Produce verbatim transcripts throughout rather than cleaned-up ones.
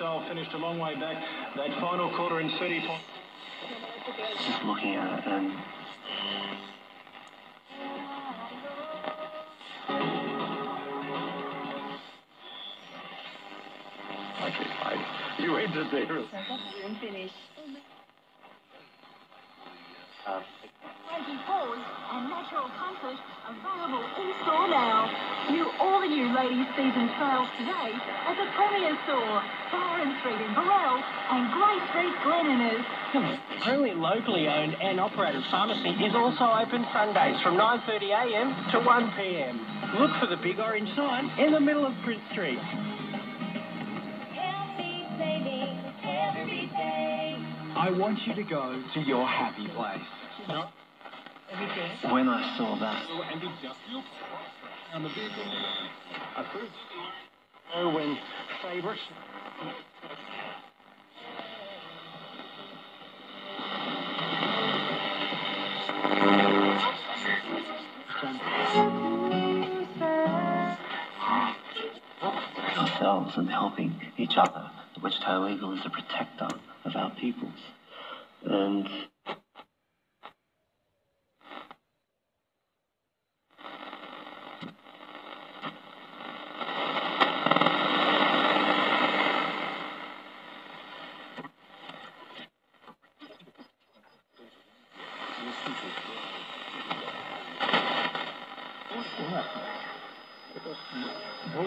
Marcel finished a long way back that final quarter in thirty points. Just looking at it and... Okay, fine. You ended there. Uh, Poles and natural comfort available in store now. New all the new ladies season sales today at the Premier Store, Byron Street in Burrell and Grey Street, Glenelg. The only locally owned and operated pharmacy is also open Sundays from nine thirty a m to one p m Look for the big orange sign in the middle of Prince Street. Healthy savings every day. I want you to go to your happy place. No. When I saw that, Owen Faber. Ourselves and helping each other, the Wichita Eagle is a protector of our peoples, and. Tôi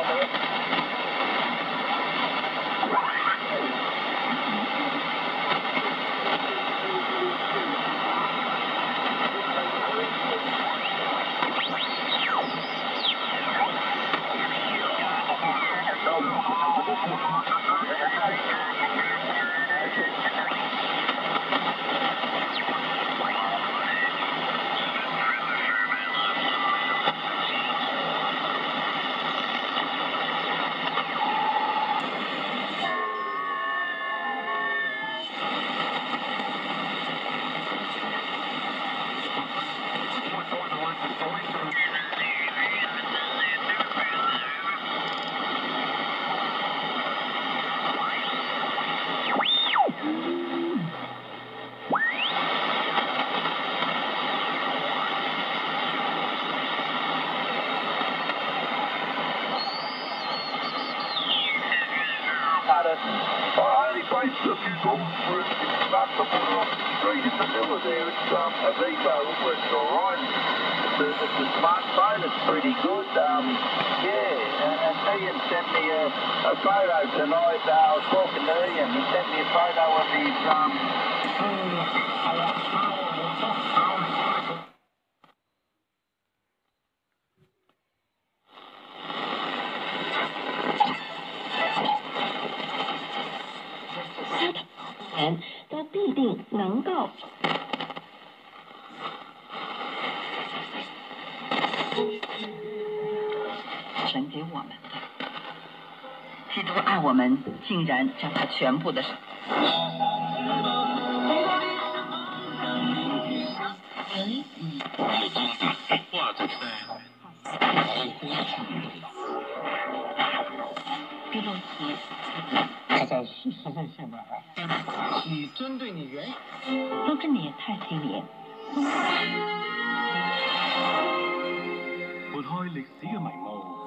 thôi lịch sĩ ở mảnh màu.